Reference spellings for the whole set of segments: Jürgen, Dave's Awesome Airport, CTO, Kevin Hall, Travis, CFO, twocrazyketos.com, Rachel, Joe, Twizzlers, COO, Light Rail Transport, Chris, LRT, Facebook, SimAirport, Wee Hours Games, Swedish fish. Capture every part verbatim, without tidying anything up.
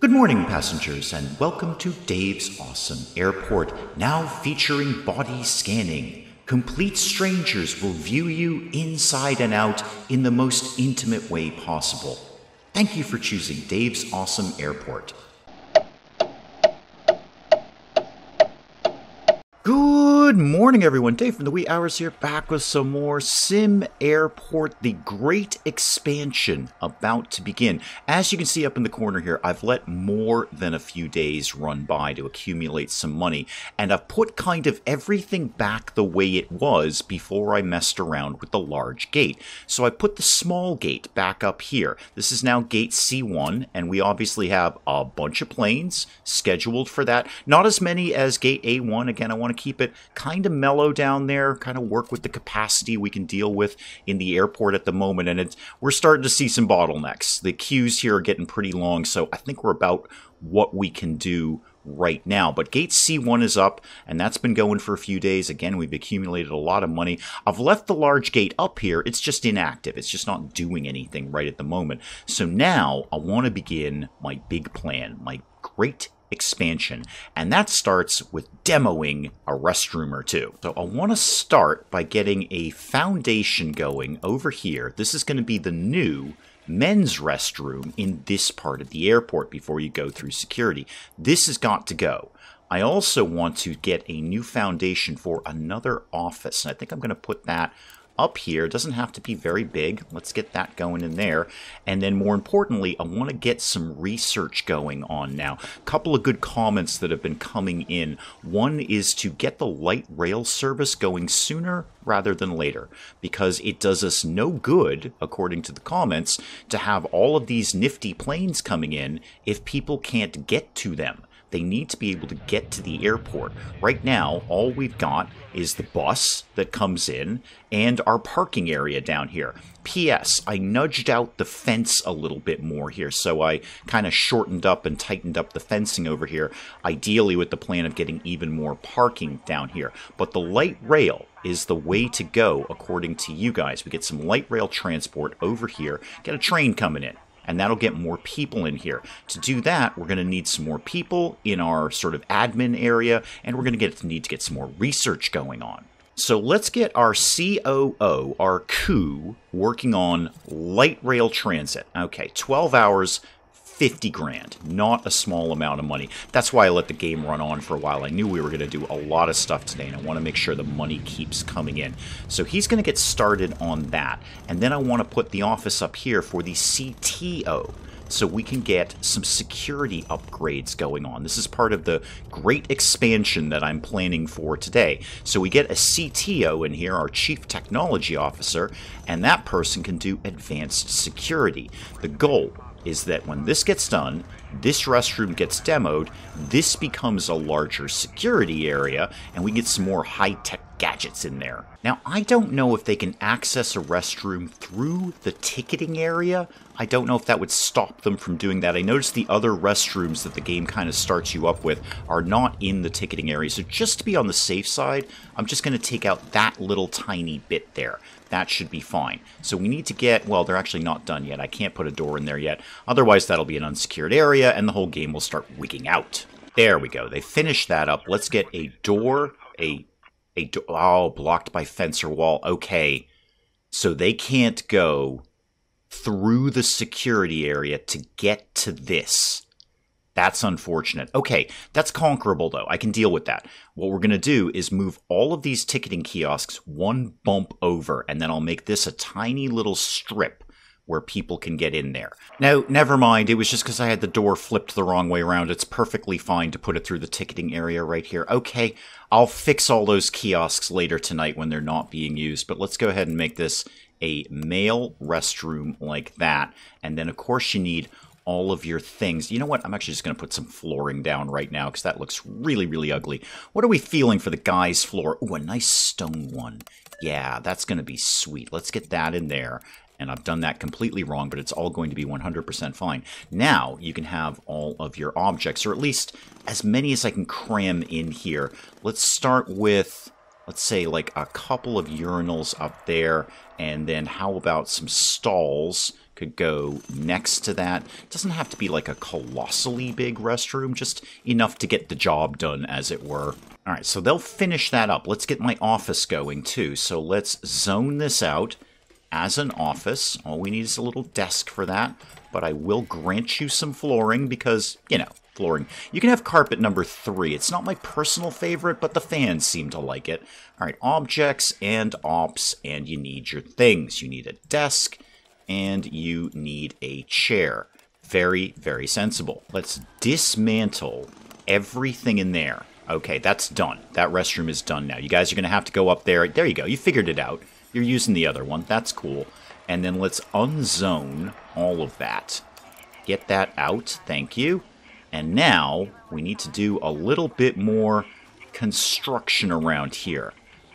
Good morning, passengers, and welcome to Dave's Awesome Airport, now featuring body scanning. Complete strangers will view you inside and out in the most intimate way possible. Thank you for choosing Dave's Awesome Airport. Good morning, everyone. Dave from the Wee Hours here, back with some more SimAirport, the great expansion about to begin. As you can see up in the corner here, I've let more than a few days run by to accumulate some money, and I've put kind of everything back the way it was before I messed around with the large gate. So I put the small gate back up here. This is now gate C one, and we obviously have a bunch of planes scheduled for that. Not as many as gate A one. Again, I want to keep it kind of mellow down there, kind of work with the capacity we can deal with in the airport at the moment. And it's, we're starting to see some bottlenecks. The queues here are getting pretty long, so I think we're about what we can do right now. But gate C one is up, and that's been going for a few days. Again, we've accumulated a lot of money. I've left the large gate up here. It's just inactive. It's just not doing anything right at the moment. So now I want to begin my big plan, my great expansion, and that starts with demoing a restroom or two. So I want to start by getting a foundation going over here. This is going to be the new men's restroom in this part of the airport before you go through security. This has got to go. I also want to get a new foundation for another office, and I think I'm going to put that up here. It doesn't have to be very big. Let's get that going in there. And then more importantly, I want to get some research going on now. A couple of good comments that have been coming in. One is to get the light rail service going sooner rather than later, because it does us no good, according to the comments, to have all of these nifty planes coming in if people can't get to them. They need to be able to get to the airport. Right now, all we've got is the bus that comes in and our parking area down here. P S I nudged out the fence a little bit more here, so I kind of shortened up and tightened up the fencing over here, ideally with the plan of getting even more parking down here. But the light rail is the way to go, according to you guys. We get some light rail transport over here, get a train coming in, and that'll get more people in here. To do that, we're going to need some more people in our sort of admin area, and we're going to get need to get some more research going on. So let's get our C O O, our C O O, working on light rail transit. Okay, twelve hours, fifty grand, not a small amount of money. That's why I let the game run on for a while. I knew we were going to do a lot of stuff today, and I want to make sure the money keeps coming in. So he's going to get started on that. And then I want to put the office up here for the C T O, so we can get some security upgrades going on. This is part of the great expansion that I'm planning for today. So we get a C T O in here, our Chief Technology Officer, and that person can do advanced security. The goal is that when this gets done, this restroom gets demoed, this becomes a larger security area, and we get some more high-tech gadgets in there. Now, I don't know if they can access a restroom through the ticketing area. I don't know if that would stop them from doing that. I noticed the other restrooms that the game kind of starts you up with are not in the ticketing area, so just to be on the safe side, I'm just going to take out that little tiny bit there. That should be fine. So we need to get, well, they're actually not done yet. I can't put a door in there yet. Otherwise, that'll be an unsecured area, and the whole game will start wigging out. There we go. They finished that up. Let's get a door, a, a door, oh, blocked by fence or wall. Okay, so they can't go through the security area to get to this. That's unfortunate. Okay, that's conquerable, though. I can deal with that. What we're going to do is move all of these ticketing kiosks one bump over, and then I'll make this a tiny little strip where people can get in there. No, never mind. It was just because I had the door flipped the wrong way around. It's perfectly fine to put it through the ticketing area right here. Okay, I'll fix all those kiosks later tonight when they're not being used, but let's go ahead and make this a male restroom like that. And then, of course, you need all of your things. You know what? I'm actually just going to put some flooring down right now because that looks really, really ugly. What are we feeling for the guy's floor? Ooh, a nice stone one. Yeah, that's going to be sweet. Let's get that in there. And I've done that completely wrong, but it's all going to be one hundred percent fine. Now you can have all of your objects, or at least as many as I can cram in here. Let's start with, let's say, like a couple of urinals up there, and then how about some stalls? could go next to that. It doesn't have to be like a colossally big restroom, just enough to get the job done, as it were. All right, so they'll finish that up. Let's get my office going too. So let's zone this out as an office. All we need is a little desk for that, but I will grant you some flooring because, you know, flooring. You can have carpet number three. It's not my personal favorite, but the fans seem to like it. All right, objects and ops, and you need your things. You need a desk, and you need a chair. Very, very sensible. Let's dismantle everything in there. Okay, that's done. That restroom is done now. You guys are going to have to go up there. There you go. You figured it out. You're using the other one. That's cool. And then let's unzone all of that. Get that out. Thank you. And now we need to do a little bit more construction around here.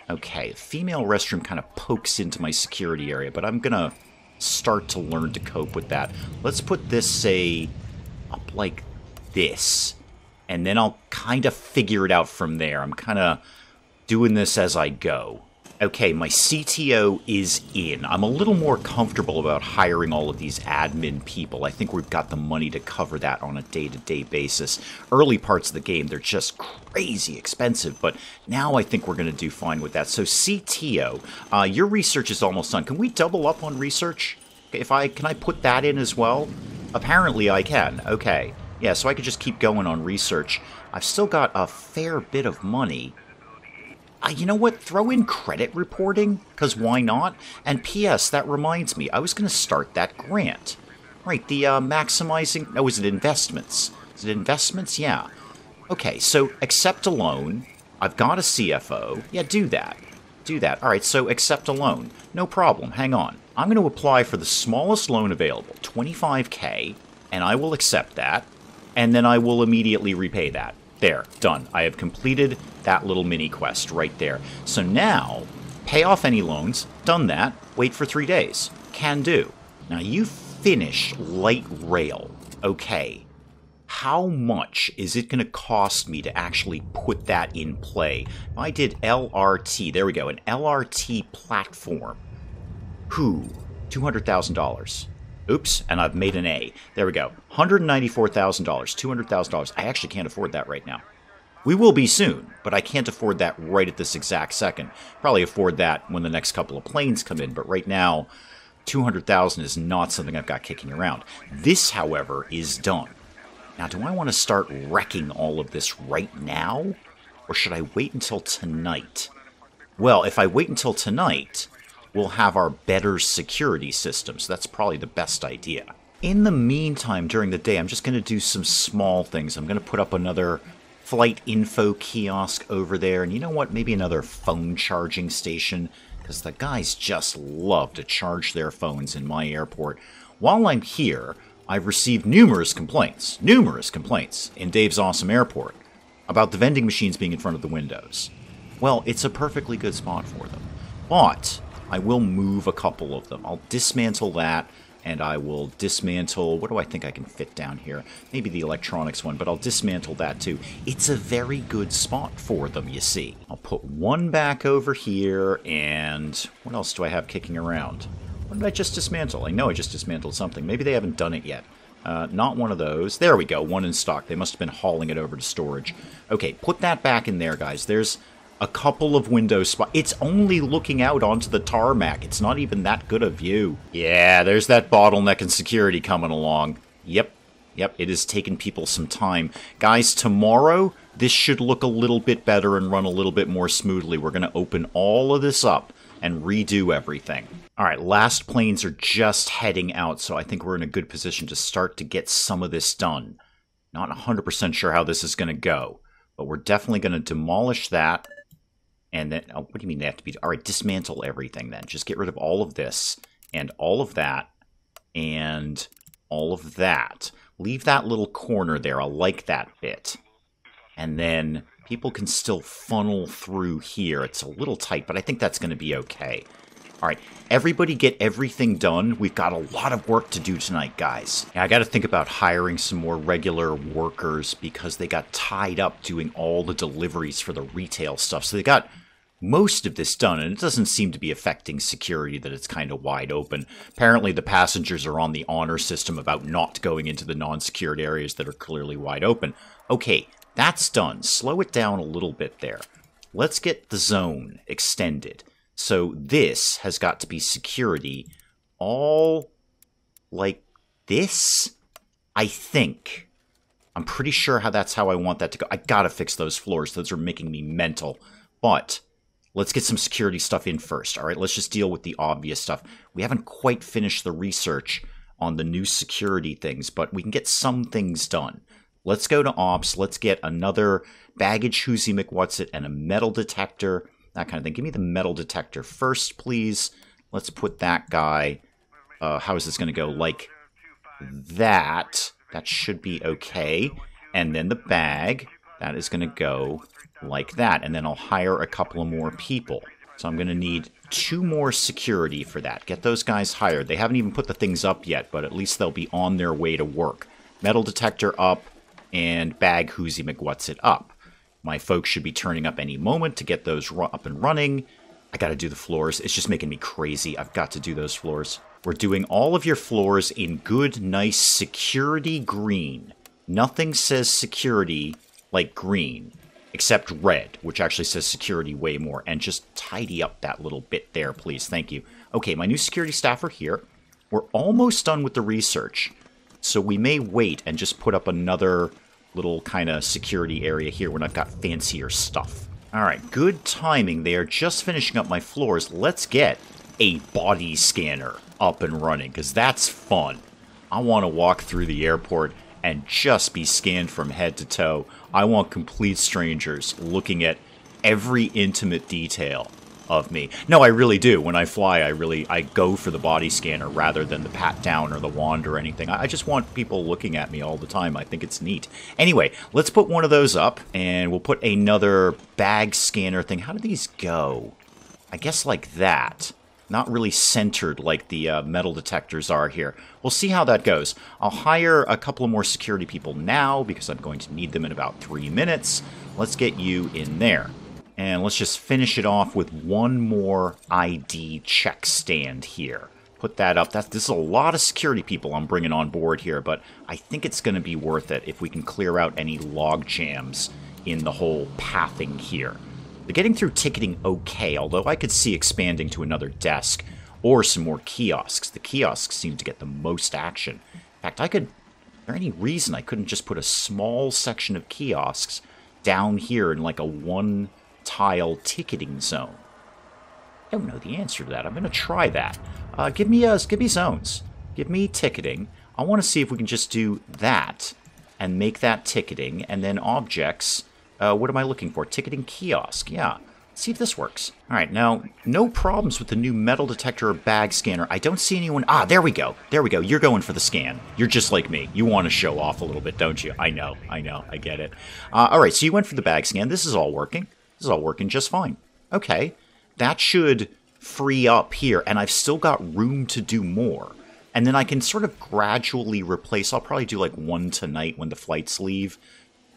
Okay, female restroom kind of pokes into my security area, but I'm going to start to learn to cope with that. Let's put this, say, up like this. And then I'll kind of figure it out from there. I'm kind of doing this as I go. Okay, my C T O is in. I'm a little more comfortable about hiring all of these admin people. I think we've got the money to cover that on a day-to-day basis. Early parts of the game, they're just crazy expensive, but now I think we're going to do fine with that. So C T O, uh, your research is almost done. Can we double up on research? If I can I put that in as well? Apparently I can. Okay. Yeah, so I could just keep going on research. I've still got a fair bit of money. Uh, you know what? Throw in credit reporting, because why not? And P S, that reminds me, I was going to start that grant. Right, the uh, maximizing... No, is it investments? Is it investments? Yeah. Okay, so accept a loan. I've got a C F O. Yeah, do that. Do that. All right, so accept a loan. No problem. Hang on. I'm going to apply for the smallest loan available, twenty-five K, and I will accept that, and then I will immediately repay that. There, done. I have completed that little mini quest right there. So now, pay off any loans, done that, wait for three days. Can do. Now you finish light rail. Okay, how much is it gonna cost me to actually put that in play? If I did L R T, there we go, an L R T platform. Whew, two hundred thousand dollars. Oops, and I've made an A. There we go. one hundred ninety-four thousand dollars, two hundred thousand dollars. I actually can't afford that right now. We will be soon, but I can't afford that right at this exact second. Probably afford that when the next couple of planes come in, but right now, two hundred thousand dollars is not something I've got kicking around. This, however, is done. Now, do I want to start wrecking all of this right now? Or should I wait until tonight? Well, if I wait until tonight... we'll have our better security system, so that's probably the best idea. In the meantime, during the day, I'm just going to do some small things. I'm going to put up another flight info kiosk over there, and you know what? Maybe another phone charging station, because the guys just love to charge their phones in my airport. While I'm here, I've received numerous complaints, numerous complaints in Dave's Awesome Airport about the vending machines being in front of the windows. Well, it's a perfectly good spot for them, but... I will move a couple of them. I'll dismantle that, and I will dismantle... What do I think I can fit down here? Maybe the electronics one, but I'll dismantle that too. It's a very good spot for them, you see. I'll put one back over here, and... what else do I have kicking around? What did I just dismantle? I know I just dismantled something. Maybe they haven't done it yet. Uh, not one of those. There we go, one in stock. They must have been hauling it over to storage. Okay, put that back in there, guys. There's... a couple of window spots. It's only looking out onto the tarmac. It's not even that good a view. Yeah, there's that bottleneck in security coming along. Yep, yep, it has taken people some time. Guys, tomorrow, this should look a little bit better and run a little bit more smoothly. We're going to open all of this up and redo everything. All right, last planes are just heading out, so I think we're in a good position to start to get some of this done. Not one hundred percent sure how this is going to go, but we're definitely going to demolish that. And then, oh, what do you mean they have to be? All right, dismantle everything then. Just get rid of all of this and all of that and all of that. Leave that little corner there. I like that bit. And then people can still funnel through here. It's a little tight, but I think that's going to be okay. All right, everybody get everything done. We've got a lot of work to do tonight, guys. Now, I got to think about hiring some more regular workers because they got tied up doing all the deliveries for the retail stuff. So they got... most of this done, and it doesn't seem to be affecting security, that it's kind of wide open. Apparently the passengers are on the honor system about not going into the non-secured areas that are clearly wide open. Okay, that's done. Slow it down a little bit there. Let's get the zone extended. So this has got to be security all like this, I think. I'm pretty sure how that's how I want that to go. I gotta fix those floors. Those are making me mental. But let's get some security stuff in first. All right, let's just deal with the obvious stuff. We haven't quite finished the research on the new security things, but we can get some things done. Let's go to ops. Let's get another baggage hoosie McWhatsit and a metal detector, that kind of thing. Give me the metal detector first, please. Let's put that guy. Uh, how is this going to go? Like that. That should be okay. And then the bag, that is going to go like that. And then I'll hire a couple of more people. So I'm going to need two more security for that. Get those guys hired. They haven't even put the things up yet, but at least they'll be on their way to work. Metal detector up and bag hoosie McWhatsit up. My folks should be turning up any moment to get those up and running. I got to do the floors. It's just making me crazy. I've got to do those floors. We're doing all of your floors in good, nice security green. Nothing says security like green, except red, which actually says security way more. And just tidy up that little bit there, please. Thank you. Okay, my new security staff are here. We're almost done with the research, so we may wait and just put up another little kind of security area here when I've got fancier stuff. All right, good timing. They are just finishing up my floors. Let's get a body scanner up and running, because that's fun. I want to walk through the airport and just be scanned from head to toe. I want complete strangers looking at every intimate detail of me. No, I really do. When I fly, I really I go for the body scanner rather than the pat down or the wand or anything. I just want people looking at me all the time. I think it's neat. Anyway, let's put one of those up, and we'll put another bag scanner thing. How do these go? I guess like that. Not really centered like the uh, metal detectors are here. We'll see how that goes. I'll hire a couple of more security people now because I'm going to need them in about three minutes. Let's get you in there. And let's just finish it off with one more I D check stand here. Put that up. That's, this is a lot of security people I'm bringing on board here, but I think it's going to be worth it if we can clear out any log jams in the whole pathing here. They're getting through ticketing okay, although I could see expanding to another desk or some more kiosks. The kiosks seem to get the most action. In fact, I could, for any reason, I couldn't just put a small section of kiosks down here in like a one tile ticketing zone. I don't know the answer to that. I'm going to try that. Uh, give me uh, give me zones. Give me ticketing. I want to see if we can just do that and make that ticketing, and then objects. Uh, what am I looking for? Ticketing kiosk. Yeah. Let's see if this works. All right. Now, no problems with the new metal detector or bag scanner. I don't see anyone. Ah, there we go. There we go. You're going for the scan. You're just like me. You want to show off a little bit, don't you? I know. I know. I get it. Uh, all right. So you went for the bag scan. This is all working. This is all working just fine. Okay. That should free up here, and I've still got room to do more. And then I can sort of gradually replace. I'll probably do like one tonight when the flights leave.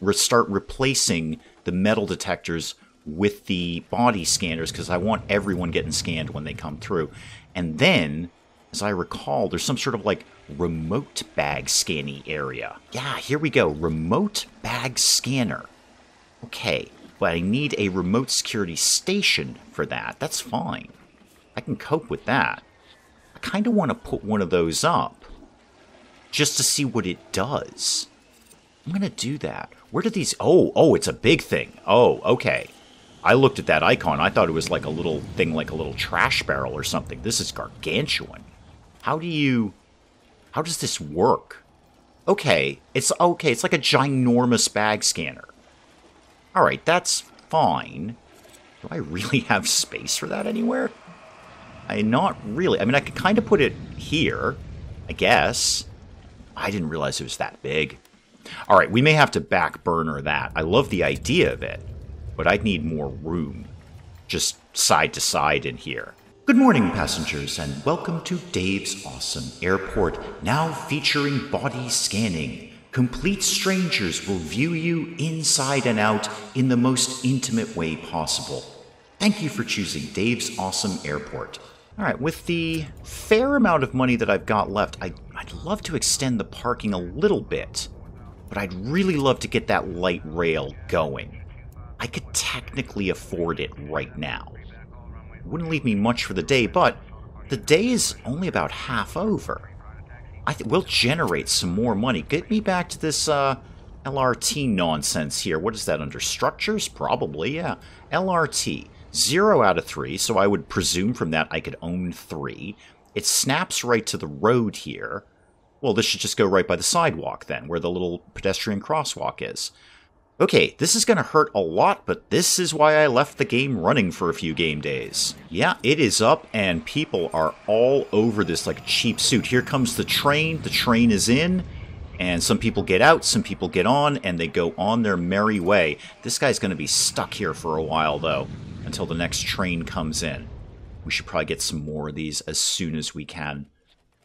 Re- start replacing the metal detectors with the body scanners, because I want everyone getting scanned when they come through. And then, as I recall, there's some sort of like remote bag scanning area. Yeah, here we go. Remote bag scanner. Okay, but I need a remote security station for that. That's fine. I can cope with that. I kind of want to put one of those up just to see what it does. I'm going to do that. Where do these... Oh, oh, it's a big thing. Oh, okay. I looked at that icon. I thought it was like a little thing, like a little trash barrel or something. This is gargantuan. How do you... How does this work? Okay. It's okay. It's like a ginormous bag scanner. All right. That's fine. Do I really have space for that anywhere? I not really. I mean, I could kind of put it here, I guess. I didn't realize it was that big. All right, we may have to back burner that. I love the idea of it, but I'd need more room, just side to side in here. Good morning, passengers, and welcome to Dave's Awesome Airport, now featuring body scanning. Complete strangers will view you inside and out in the most intimate way possible. Thank you for choosing Dave's Awesome Airport. All right, with the fair amount of money that I've got left, I, I'd love to extend the parking a little bit, but I'd really love to get that light rail going. I could technically afford it right now. It wouldn't leave me much for the day, but the day is only about half over. I think we'll generate some more money. Get me back to this uh, L R T nonsense here. What is that, under structures? Probably, yeah. L R T. Zero out of three, so I would presume from that I could own three. It snaps right to the road here. Well, this should just go right by the sidewalk then, where the little pedestrian crosswalk is. Okay, this is going to hurt a lot, but this is why I left the game running for a few game days. Yeah, it is up, and people are all over this like a cheap suit. Here comes the train. The train is in, and some people get out, some people get on, and they go on their merry way. This guy's going to be stuck here for a while, though, until the next train comes in. We should probably get some more of these as soon as we can.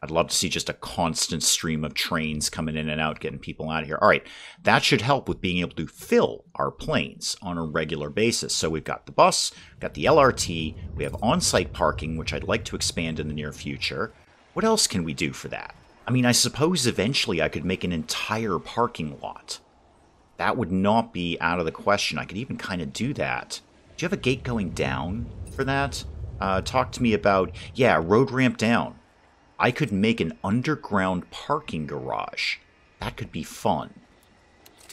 I'd love to see just a constant stream of trains coming in and out, getting people out of here. All right, that should help with being able to fill our planes on a regular basis. So we've got the bus, we've got the L R T, we have on-site parking, which I'd like to expand in the near future. What else can we do for that? I mean, I suppose eventually I could make an entire parking lot. That would not be out of the question. I could even kind of do that. Do you have a gate going down for that? Uh, talk to me about, yeah, road ramp down. I could make an underground parking garage. That could be fun.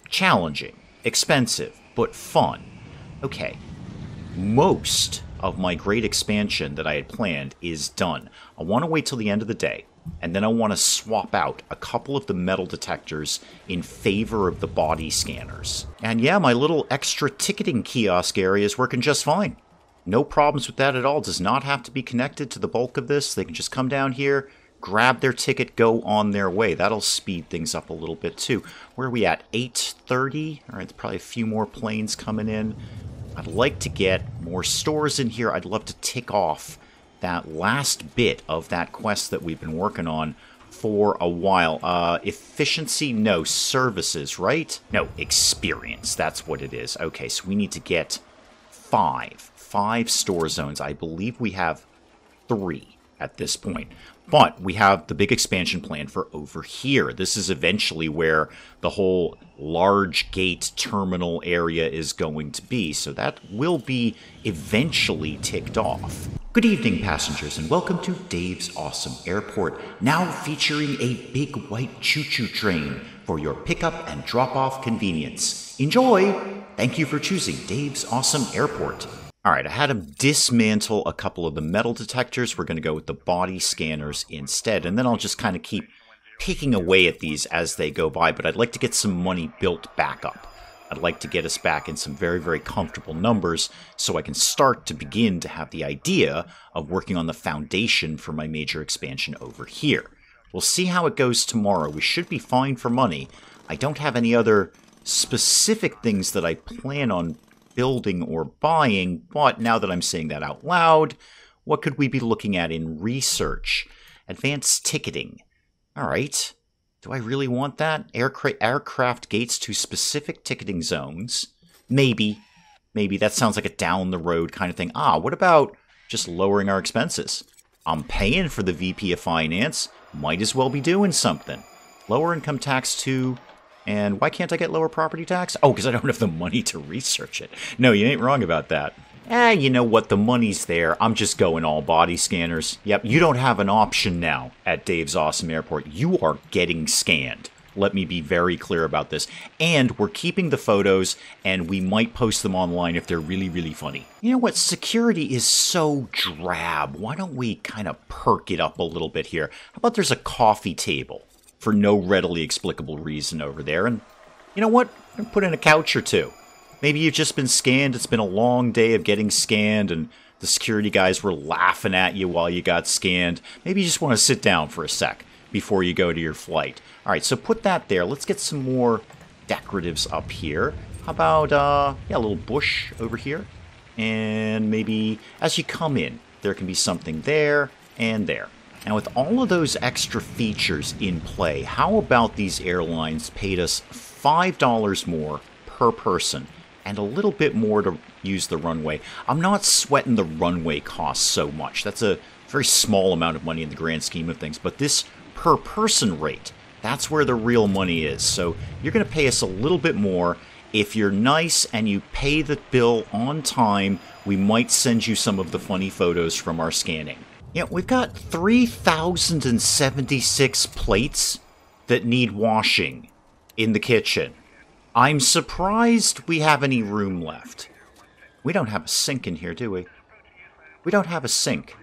Challenging, expensive, but fun. Okay, most of my great expansion that I had planned is done. I want to wait till the end of the day, and then I want to swap out a couple of the metal detectors in favor of the body scanners. And yeah, my little extra ticketing kiosk area is working just fine. No problems with that at all. Does not have to be connected to the bulk of this. They can just come down here, grab their ticket, go on their way. That'll speed things up a little bit too. Where are we at? eight thirty? All right, probably a few more planes coming in. I'd like to get more stores in here. I'd love to tick off that last bit of that quest that we've been working on for a while. Uh, efficiency, no. Services, right? No, experience. That's what it is. Okay, so we need to get five. Five store zones. I believe we have three at this point. But we have the big expansion plan for over here. This is eventually where the whole large gate terminal area is going to be. So that will be eventually ticked off. Good evening, passengers, and welcome to Dave's Awesome Airport, now featuring a big white choo-choo train for your pickup and drop-off convenience. Enjoy! Thank you for choosing Dave's Awesome Airport. All right, I had him dismantle a couple of the metal detectors. We're going to go with the body scanners instead, and then I'll just kind of keep picking away at these as they go by, but I'd like to get some money built back up. I'd like to get us back in some very, very comfortable numbers so I can start to begin to have the idea of working on the foundation for my major expansion over here. We'll see how it goes tomorrow. We should be fine for money. I don't have any other specific things that I plan on building or buying, but now that I'm saying that out loud, what could we be looking at in research? Advanced ticketing. All right. Do I really want that? Aircra- aircraft gates to specific ticketing zones? Maybe. Maybe. That sounds like a down-the-road kind of thing. Ah, what about just lowering our expenses? I'm paying for the V P of Finance. Might as well be doing something. Lower income tax to... And why can't I get lower property tax? Oh, because I don't have the money to research it. No, you ain't wrong about that. Eh, you know what? The money's there. I'm just going all body scanners. Yep, you don't have an option now at Dave's Awesome Airport. You are getting scanned. Let me be very clear about this. And we're keeping the photos, and we might post them online if they're really, really funny. You know what? Security is so drab. Why don't we kind of perk it up a little bit here? How about there's a coffee table for no readily explicable reason over there? And you know what? I'm gonna put in a couch or two. Maybe you've just been scanned. It's been a long day of getting scanned, and the security guys were laughing at you while you got scanned. Maybe you just want to sit down for a sec before you go to your flight. All right, so put that there. Let's get some more decoratives up here. How about, uh, yeah, a little bush over here? And maybe as you come in, there can be something there and there. Now, with all of those extra features in play, how about these airlines paid us five dollars more per person and a little bit more to use the runway. I'm not sweating the runway costs so much. That's a very small amount of money in the grand scheme of things, but this per person rate, that's where the real money is. So you're going to pay us a little bit more. If you're nice and you pay the bill on time, we might send you some of the funny photos from our scanning. Yeah, you know, we've got three thousand seventy-six plates that need washing in the kitchen. I'm surprised we have any room left. We don't have a sink in here, do we? We don't have a sink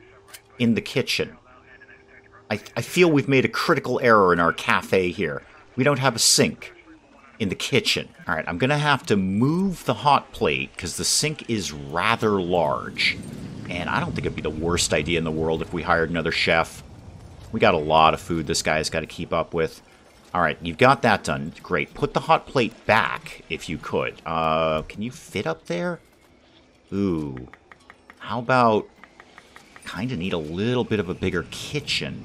in the kitchen. I, I feel we've made a critical error in our cafe here. We don't have a sink in the kitchen. All right, I'm gonna have to move the hot plate because the sink is rather large. And I don't think it'd be the worst idea in the world if we hired another chef. We got a lot of food this guy's got to keep up with. All right, you've got that done. Great. Put the hot plate back if you could. Uh, can you fit up there? Ooh. How about... kind of need a little bit of a bigger kitchen.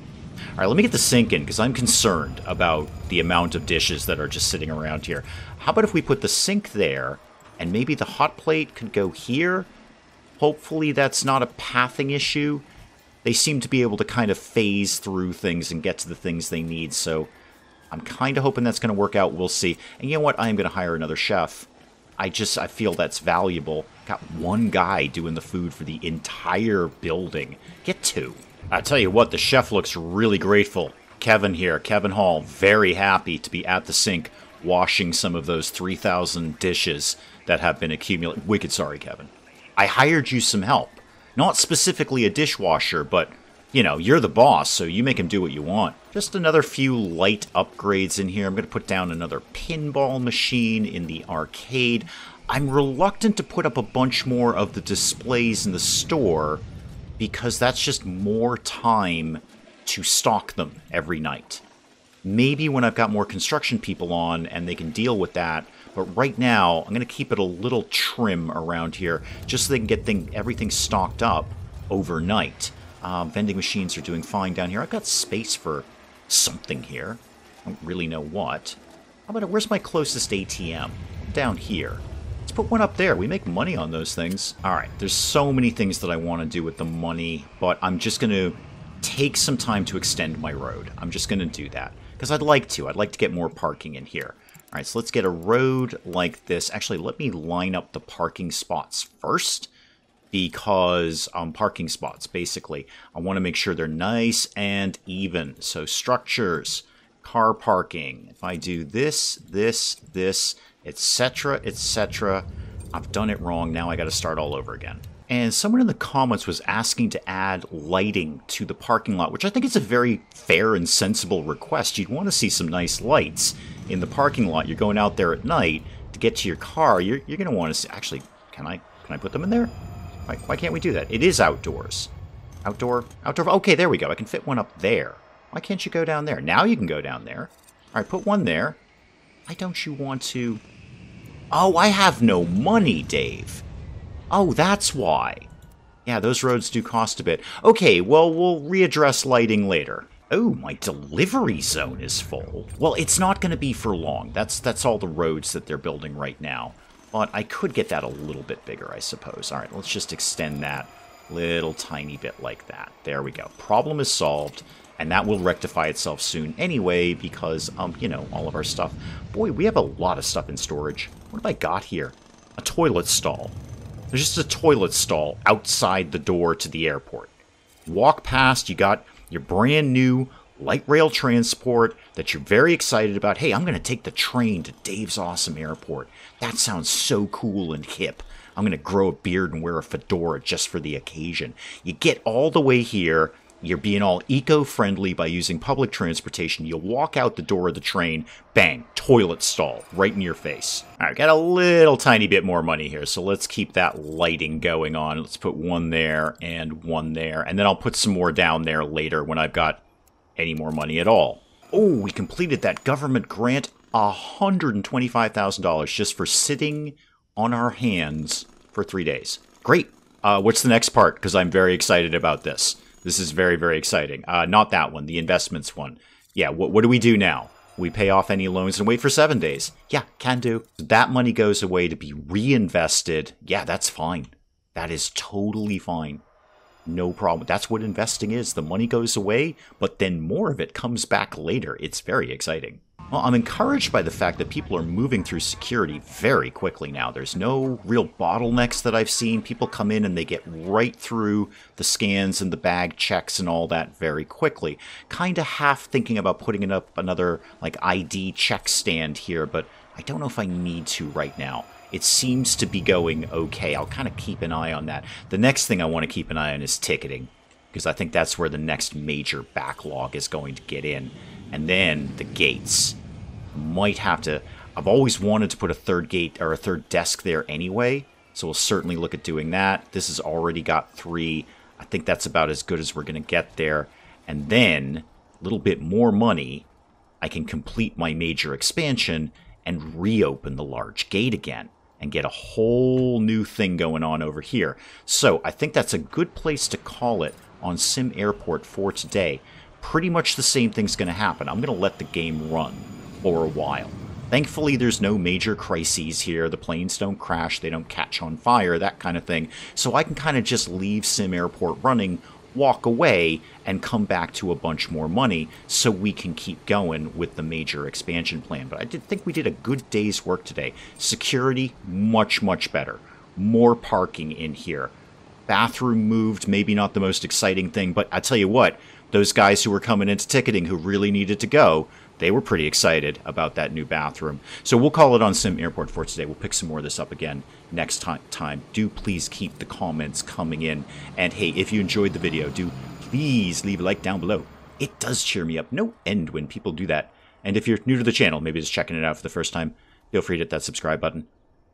All right, let me get the sink in because I'm concerned about the amount of dishes that are just sitting around here. How about if we put the sink there and maybe the hot plate could go here? Hopefully that's not a pathing issue. They seem to be able to kind of phase through things and get to the things they need, so I'm kind of hoping that's going to work out. We'll see. And you know what? I am going to hire another chef. I just, I feel that's valuable. Got one guy doing the food for the entire building. Get two. I tell you what, the chef looks really grateful. Kevin here, Kevin Hall, very happy to be at the sink washing some of those three thousand dishes that have been accumulated. Wicked sorry, Kevin. I hired you some help. Not specifically a dishwasher, but, you know, you're the boss, so you make him do what you want. Just another few light upgrades in here. I'm going to put down another pinball machine in the arcade. I'm reluctant to put up a bunch more of the displays in the store because that's just more time to stock them every night. Maybe when I've got more construction people on and they can deal with that. But right now, I'm going to keep it a little trim around here just so they can get thing, everything stocked up overnight. Um, vending machines are doing fine down here. I've got space for something here. I don't really know what. How about, where's my closest A T M? Down here. Let's put one up there. We make money on those things. All right, there's so many things that I want to do with the money, but I'm just going to take some time to extend my road. I'm just going to do that because I'd like to. I'd like to get more parking in here. All right, so let's get a road like this. Actually, let me line up the parking spots first because um, parking spots, basically. I want to make sure they're nice and even. So structures, car parking. If I do this, this, this, et cetera, et cetera, I've done it wrong. Now I got to start all over again. And someone in the comments was asking to add lighting to the parking lot, which I think is a very fair and sensible request. You'd want to see some nice lights in the parking lot. You're going out there at night to get to your car. You're, you're going to want to see... Actually, can I can I put them in there? Why, why can't we do that? It is outdoors. Outdoor? Outdoor? Okay, there we go. I can fit one up there. Why can't you go down there? Now you can go down there. All right, put one there. Why don't you want to... Oh, I have no money, Dave. Oh, that's why. Yeah, those roads do cost a bit. Okay, well, we'll readdress lighting later. Oh, my delivery zone is full. Well, it's not going to be for long. That's that's all the roads that they're building right now. But I could get that a little bit bigger, I suppose. All right, let's just extend that little tiny bit like that. There we go. Problem is solved, and that will rectify itself soon anyway because, um, you know, all of our stuff. Boy, we have a lot of stuff in storage. What have I got here? A toilet stall. There's just a toilet stall outside the door to the airport. Walk past, you got your brand new light rail transport that you're very excited about. Hey, I'm going to take the train to Dave's Awesome Airport. That sounds so cool and hip. I'm going to grow a beard and wear a fedora just for the occasion. You get all the way here. You're being all eco-friendly by using public transportation. You'll walk out the door of the train. Bang. Toilet stall right in your face. All right, got a little tiny bit more money here, so let's keep that lighting going on. Let's put one there and one there, and then I'll put some more down there later when I've got any more money at all. Oh, we completed that government grant. one hundred twenty-five thousand dollars just for sitting on our hands for three days. Great. Uh, what's the next part? Because I'm very excited about this. This is very, very exciting. Uh, not that one, the investments one. Yeah, what, what do we do now? We pay off any loans and wait for seven days. Yeah, can do. So that money goes away to be reinvested. Yeah, that's fine. That is totally fine. No problem. That's what investing is. The money goes away, but then more of it comes back later. It's very exciting. Well, I'm encouraged by the fact that people are moving through security very quickly now. There's no real bottlenecks that I've seen. People come in and they get right through the scans and the bag checks and all that very quickly. Kind of half thinking about putting up another like I D check stand here, but I don't know if I need to right now. It seems to be going okay. I'll kind of keep an eye on that. The next thing I want to keep an eye on is ticketing, because I think that's where the next major backlog is going to get in. And then the gates. Might have to... I've always wanted to put a third gate or a third desk there anyway, so we'll certainly look at doing that. This has already got three. I think that's about as good as we're going to get there. And then, a little bit more money, I can complete my major expansion and reopen the large gate again and get a whole new thing going on over here. So I think that's a good place to call it on SimAirport for today. Pretty much the same thing's going to happen. I'm going to let the game run for a while. Thankfully, there's no major crises here. The planes don't crash, they don't catch on fire, that kind of thing. So I can kind of just leave SimAirport running, walk away, and come back to a bunch more money so we can keep going with the major expansion plan. But I did think we did a good day's work today. Security, much, much better. More parking in here. Bathroom moved, maybe not the most exciting thing, but I tell you what, those guys who were coming into ticketing who really needed to go, they were pretty excited about that new bathroom. So we'll call it on SimAirport for today. We'll pick some more of this up again next time. Do please keep the comments coming in. And hey, if you enjoyed the video, do please leave a like down below. It does cheer me up. No end when people do that. And if you're new to the channel, maybe just checking it out for the first time, feel free to hit that subscribe button.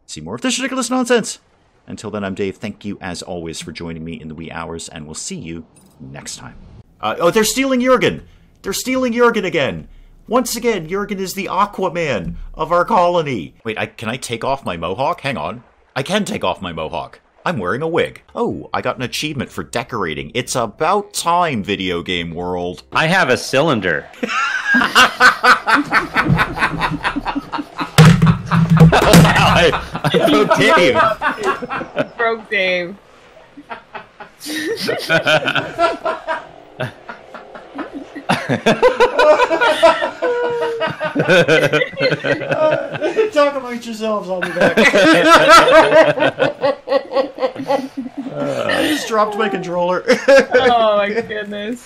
See more of this ridiculous nonsense. Until then, I'm Dave. Thank you, as always, for joining me in the wee hours, and we'll see you next time. Uh, oh, they're stealing Jürgen! They're stealing Jürgen again! Once again, Jürgen is the Aquaman of our colony. Wait, I, can I take off my mohawk? Hang on. I can take off my mohawk. I'm wearing a wig. Oh, I got an achievement for decorating. It's about time, video game world. I have a cylinder. I, I broke Dave. Broke Dave. Talk amongst yourselves, I'll be back. I just dropped my controller. Oh my goodness.